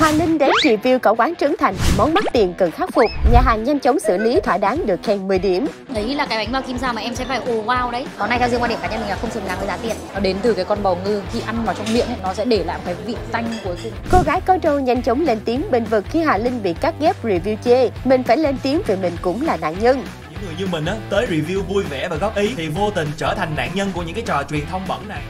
Hà Linh đến review cả quán Trấn Thành, món mắc tiền cần khắc phục, nhà hàng nhanh chóng xử lý thỏa đáng được khen 10 điểm. Đấy là cái bánh bao kim sa mà em sẽ phải ồ wow đấy. Còn này theo riêng quan điểm cá nhân mình là không xứng đáng với giá tiền. Nó đến từ cái con bào ngư, khi ăn vào trong miệng ấy, nó sẽ để lại một cái vị tanh cuối cùng. Cô gái Cô Rô nhanh chóng lên tiếng bênh vực khi Hà Linh bị cắt ghép review chê. Mình phải lên tiếng vì mình cũng là nạn nhân. Những người như mình á, tới review vui vẻ và góp ý thì vô tình trở thành nạn nhân của những cái trò truyền thông bẩn này.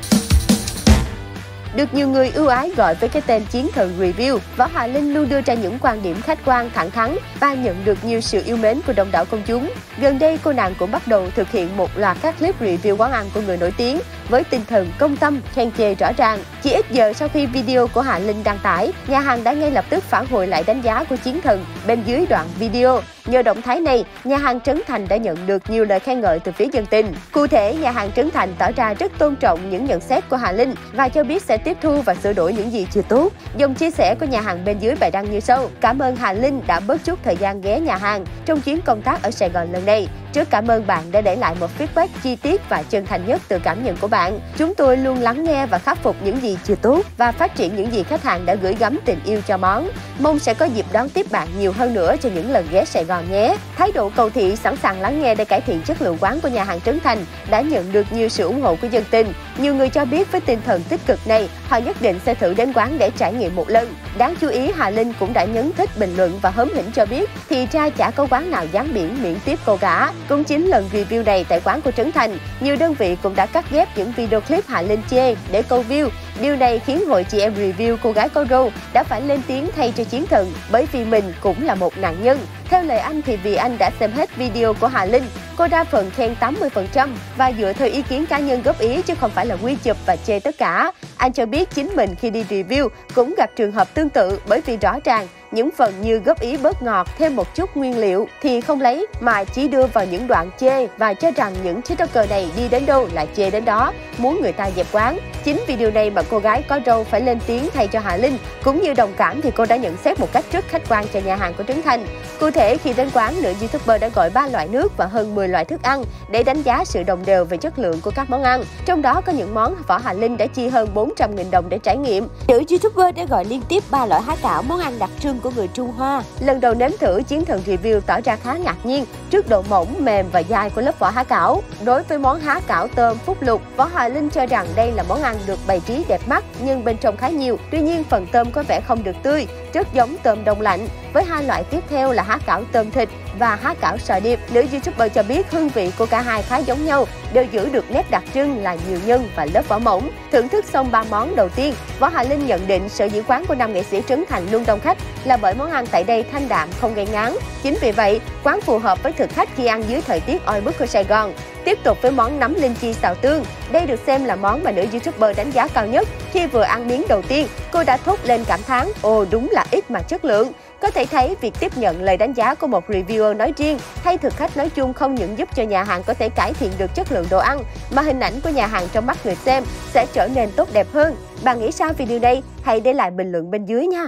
Được nhiều người ưu ái gọi với cái tên chiến thần review, Võ Hà Linh luôn đưa ra những quan điểm khách quan, thẳng thắn và nhận được nhiều sự yêu mến của đông đảo công chúng. Gần đây, cô nàng cũng bắt đầu thực hiện một loạt các clip review quán ăn của người nổi tiếng với tinh thần công tâm, khen chê rõ ràng. Chỉ ít giờ sau khi video của Hà Linh đăng tải, nhà hàng đã ngay lập tức phản hồi lại đánh giá của chiến thần bên dưới đoạn video. Nhờ động thái này, nhà hàng Trấn Thành đã nhận được nhiều lời khen ngợi từ phía dân tình. Cụ thể, nhà hàng Trấn Thành tỏ ra rất tôn trọng những nhận xét của Hà Linh và cho biết sẽ tiếp thu và sửa đổi những gì chưa tốt. Dòng chia sẻ của nhà hàng bên dưới bài đăng như sau: cảm ơn Hà Linh đã bớt chút thời gian ghé nhà hàng trong chuyến công tác ở Sài Gòn lần này. Trước cảm ơn bạn đã để lại một feedback chi tiết và chân thành nhất từ cảm nhận của bạn. Chúng tôi luôn lắng nghe và khắc phục những gì chưa tốt và phát triển những gì khách hàng đã gửi gắm tình yêu cho món. Mong sẽ có dịp đón tiếp bạn nhiều hơn nữa cho những lần ghé Sài Gòn nhé. Thái độ cầu thị, sẵn sàng lắng nghe để cải thiện chất lượng quán của nhà hàng Trấn Thành đã nhận được nhiều sự ủng hộ của dân tình. Nhiều người cho biết với tinh thần tích cực này, họ nhất định sẽ thử đến quán để trải nghiệm một lần. Đáng chú ý, Hà Linh cũng đã nhấn thích bình luận và hóm hỉnh cho biết thì ra chả có quán nào dán biển miễn tiếp cô cả. Cũng chính lần review này tại quán của Trấn Thành, nhiều đơn vị cũng đã cắt ghép những video clip Hà Linh chê để câu view. Điều này khiến hội chị em review cô gái Cô Rô đã phải lên tiếng thay cho chiến thần, bởi vì mình cũng là một nạn nhân. Theo lời anh thì vì anh đã xem hết video của Hà Linh, cô đa phần khen 80% và dựa theo ý kiến cá nhân góp ý chứ không phải là quy chụp và chê tất cả. Anh cho biết chính mình khi đi review cũng gặp trường hợp tương tự, bởi vì rõ ràng những phần như góp ý bớt ngọt, thêm một chút nguyên liệu thì không lấy mà chỉ đưa vào những đoạn chê và cho rằng những tiktoker này đi đến đâu là chê đến đó, muốn người ta dẹp quán. Chính vì điều này mà cô gái Cô Rô phải lên tiếng thay cho Hà Linh. Cũng như đồng cảm thì cô đã nhận xét một cách rất khách quan cho nhà hàng của Trấn Thành. Cụ thể, khi đến quán, nữ youtuber đã gọi 3 loại nước và hơn 10 loại thức ăn để đánh giá sự đồng đều về chất lượng của các món ăn. Trong đó có những món Võ Hà Linh đã chi hơn 400.000 đồng để trải nghiệm. Nữ youtuber đã gọi liên tiếp 3 loại há cảo, món ăn đặc trưng của người Trung Hoa. Lần đầu nếm thử, chiến thần review tỏ ra khá ngạc nhiên trước độ mỏng, mềm và dai của lớp vỏ há cảo. Đối với món há cảo tôm Phúc Lục, Võ Hà Linh cho rằng đây là món ăn được bày trí đẹp mắt nhưng bên trong khá nhiều. Tuy nhiên, phần tôm có vẻ không được tươi, rất giống tôm đông lạnh. Với hai loại tiếp theo là há cảo tôm thịt và há cảo sò điệp, nữ youtuber cho biết hương vị của cả hai khá giống nhau, đều giữ được nét đặc trưng là nhiều nhân và lớp vỏ mỏng. Thưởng thức xong 3 món đầu tiên, Võ Hà Linh nhận định sở dĩ quán của nam nghệ sĩ Trấn Thành luôn đông khách là bởi món ăn tại đây thanh đạm, không gây ngán. Chính vì vậy, quán phù hợp với thực khách khi ăn dưới thời tiết oi bức của Sài Gòn. Tiếp tục với món nấm linh chi xào tương. Đây được xem là món mà nữ youtuber đánh giá cao nhất. Khi vừa ăn miếng đầu tiên, cô đã thốt lên cảm thán: ồ, đúng là ít mà chất lượng. Có thể thấy việc tiếp nhận lời đánh giá của một reviewer nói riêng hay thực khách nói chung không những giúp cho nhà hàng có thể cải thiện được chất lượng đồ ăn, mà hình ảnh của nhà hàng trong mắt người xem sẽ trở nên tốt đẹp hơn. Bạn nghĩ sao về điều này? Hãy để lại bình luận bên dưới nha!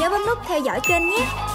Nhớ bấm nút theo dõi kênh nhé!